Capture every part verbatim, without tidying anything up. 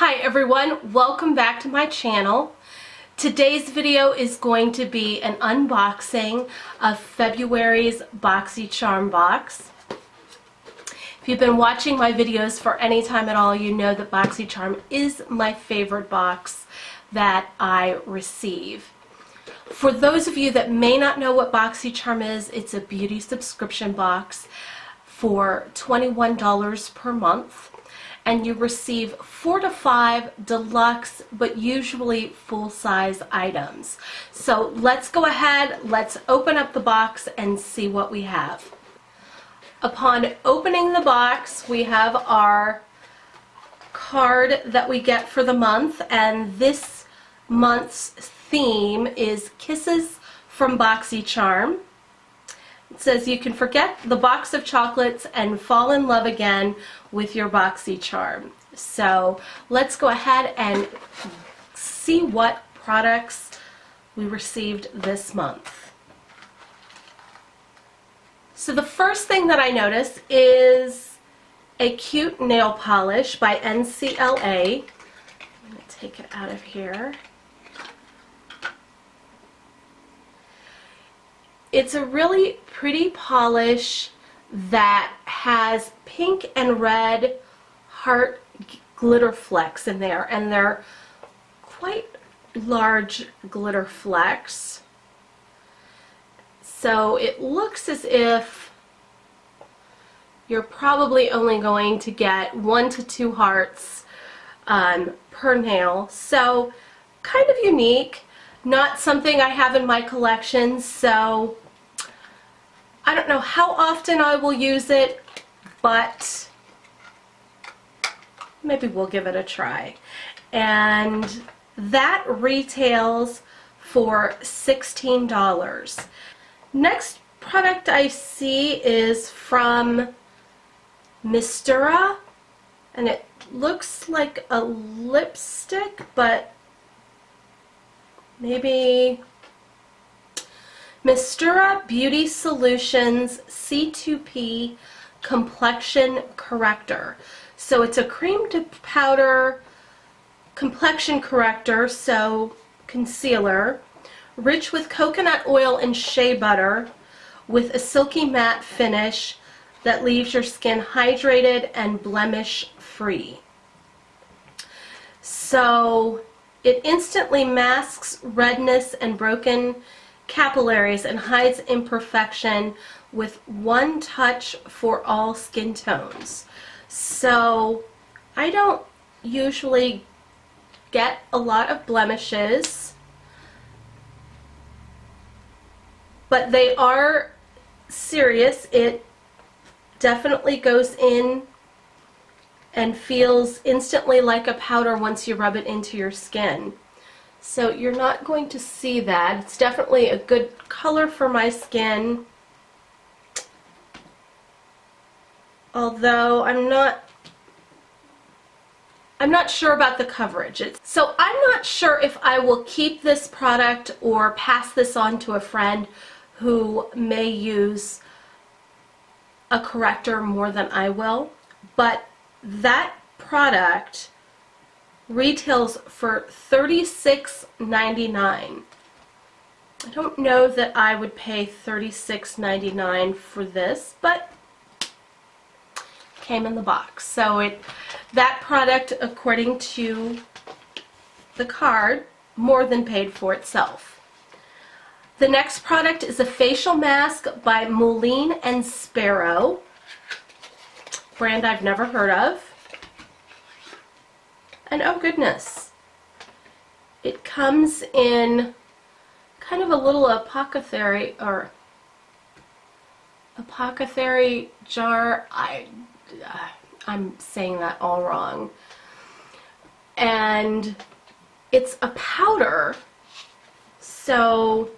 Hi everyone, welcome back to my channel. Today's video is going to be an unboxing of February's Boxycharm box. If you've been watching my videos for any time at all, you know that Boxycharm is my favorite box that I receive. For those of you that may not know what Boxycharm is, it's a beauty subscription box for twenty-one dollars per month. And you receive four to five deluxe, but usually full-size items. So let's go ahead, let's open up the box and see what we have. Upon opening the box, we have our card that we get for the month, and this month's theme is Kisses from Boxycharm. It says you can forget the box of chocolates and fall in love again with your Boxycharm. So let's go ahead and see what products we received this month. So the first thing that I notice is a cute nail polish by N C L A. I'm going to take it out of here. It's a really pretty polish that has pink and red heart glitter flecks in there, and they're quite large glitter flecks. So it looks as if you're probably only going to get one to two hearts um, per nail. So kind of unique. Not something I have in my collection, so I don't know how often I will use it, but maybe we'll give it a try. And that retails for sixteen dollars. Next product I see is from Mistura, and it looks like a lipstick, but maybe Mistura Beauty Solutions C two P Complexion Corrector. So it's a cream to powder complexion corrector, so concealer, rich with coconut oil and shea butter with a silky matte finish that leaves your skin hydrated and blemish free. So it instantly masks redness and broken capillaries and hides imperfection with one touch for all skin tones. So I don't usually get a lot of blemishes, but they are serious. It definitely goes in and feels instantly like a powder once you rub it into your skin. So you're not going to see that. It's definitely a good color for my skin, although I'm not I'm not sure about the coverage. It's, so I'm not sure if I will keep this product or pass this on to a friend who may use a corrector more than I will, but that product retails for thirty-six ninety-nine. I don't know that I would pay thirty-six ninety-nine for this, but came in the box. So it that product, according to the card, more than paid for itself. The next product is a facial mask by Moulin and Sparrow. Brand I've never heard of, and oh goodness, it comes in kind of a little apothecary or apothecary jar. I, uh, I'm saying that all wrong, and it's a powder. So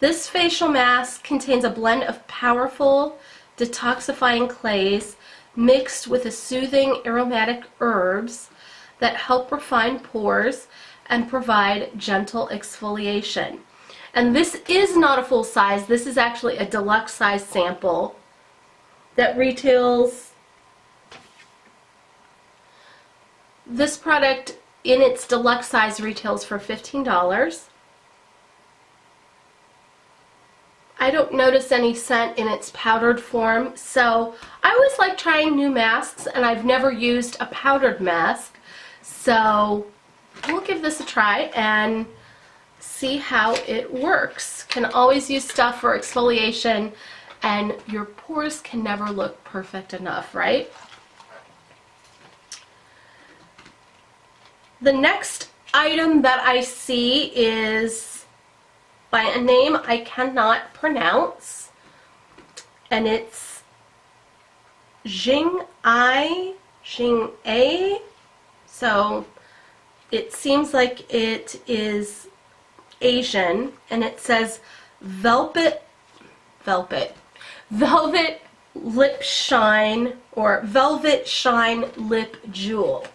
this facial mask contains a blend of powerful detoxifying clays mixed with a soothing aromatic herbs that help refine pores and provide gentle exfoliation. And this is not a full size. This is actually a deluxe size sample that retails This product in its deluxe size retails for fifteen dollars. I don't notice any scent in its powdered form, so I always like trying new masks, and I've never used a powdered mask, so we'll give this a try and see how it works. Can always use stuff for exfoliation, and your pores can never look perfect enough, right? The next item that I see is by a name I cannot pronounce, and it's Jing Ai, Jing Ai, so it seems like it is Asian, and it says velvet, velvet, velvet lip shine, or velvet shine lip jewel.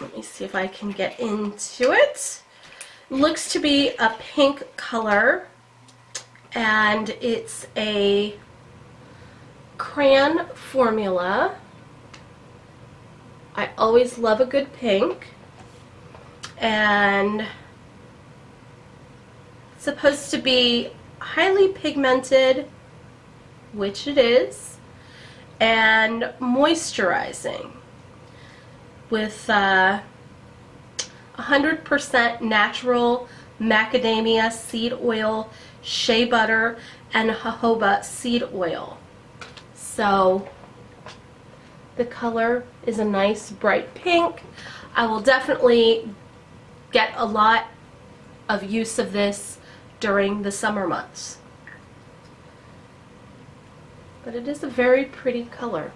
Let me see if I can get into it. Looks to be a pink color, and it's a crayon formula. I always love a good pink, and it's supposed to be highly pigmented, which it is, and moisturizing, with uh, one hundred percent natural macadamia seed oil, shea butter, and jojoba seed oil. So the color is a nice bright pink. I will definitely get a lot of use of this during the summer months. But it is a very pretty color.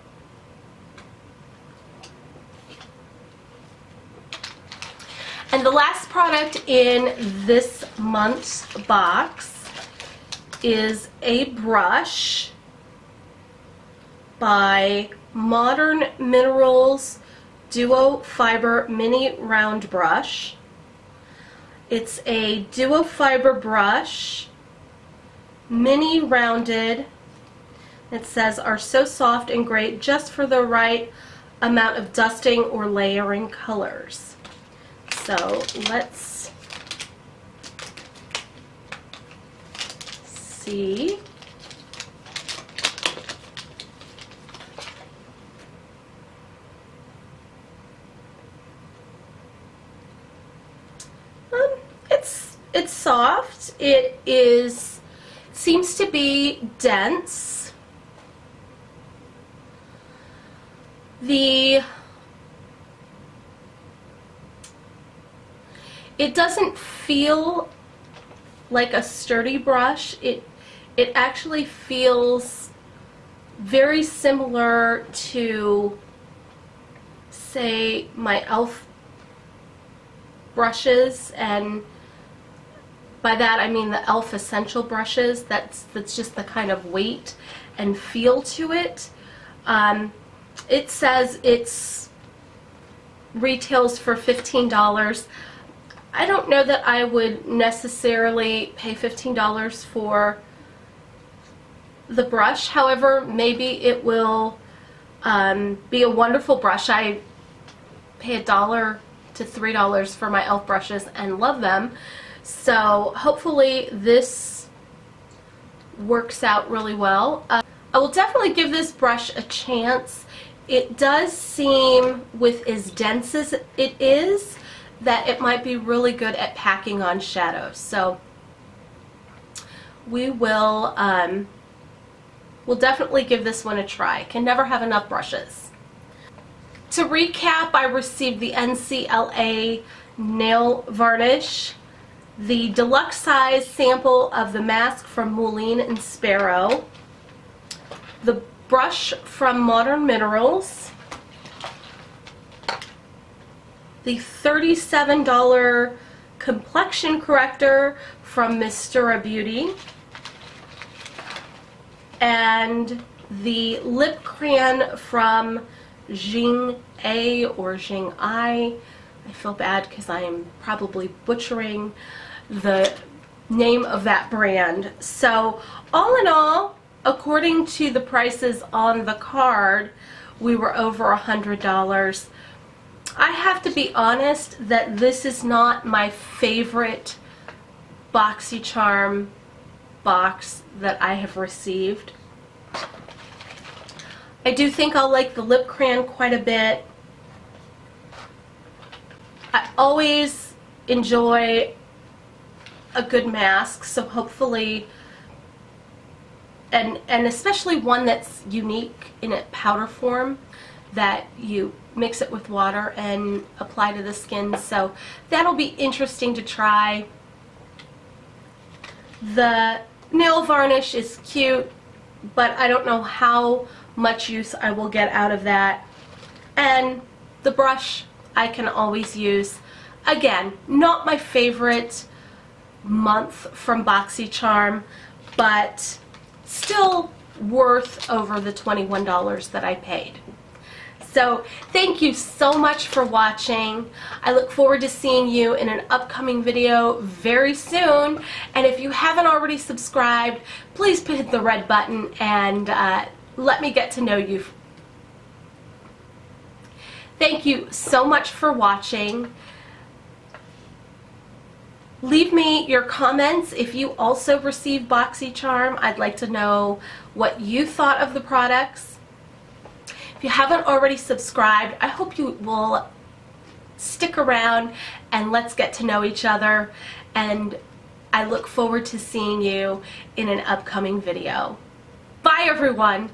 And the last product in this month's box is a brush by Modern Minerals Duo Fiber Mini Round Brush. It's a duo fiber brush, mini rounded. It says are so soft and great just for the right amount of dusting or layering colors. So let's see. Um, it's it's soft. It is seems to be dense. The It doesn't feel like a sturdy brush. It it actually feels very similar to, say, my e l f brushes, and by that I mean the e l f essential brushes. That's that's just the kind of weight and feel to it. Um, it says it's retails for fifteen dollars. I don't know that I would necessarily pay fifteen dollars for the brush. However, maybe it will um, be a wonderful brush. I pay a dollar to three dollars for my e l f brushes and love them. So hopefully this works out really well. Uh, I will definitely give this brush a chance. It does seem, with as dense as it is, that it might be really good at packing on shadows. So we will um, we'll definitely give this one a try. Can never have enough brushes. To recap, I received the N C L A nail varnish, the deluxe size sample of the mask from Moulin and Sparrow, the brush from Modern Minerals, the thirty-seven dollar complexion corrector from Mistura Beauty, and the lip crayon from Jing Ai or Jing Ai. I feel bad because I am probably butchering the name of that brand. So all in all, according to the prices on the card, we were over a hundred dollars. I have to be honest that this is not my favorite Boxycharm box that I have received. I do think I'll like the lip crayon quite a bit. I always enjoy a good mask, so hopefully, and and especially one that's unique in a powder form that you mix it with water and apply to the skin, so that'll be interesting to try. The nail varnish is cute, but I don't know how much use I will get out of that. And the brush I can always use. Again, not my favorite month from Boxycharm, but still worth over the twenty-one dollars that I paid. So thank you so much for watching. I look forward to seeing you in an upcoming video very soon. And if you haven't already subscribed, please hit the red button and uh, let me get to know you. Thank you so much for watching. Leave me your comments if you also receive Boxycharm. I'd like to know what you thought of the products. If you haven't already subscribed, I hope you will stick around and let's get to know each other, and I look forward to seeing you in an upcoming video. Bye everyone!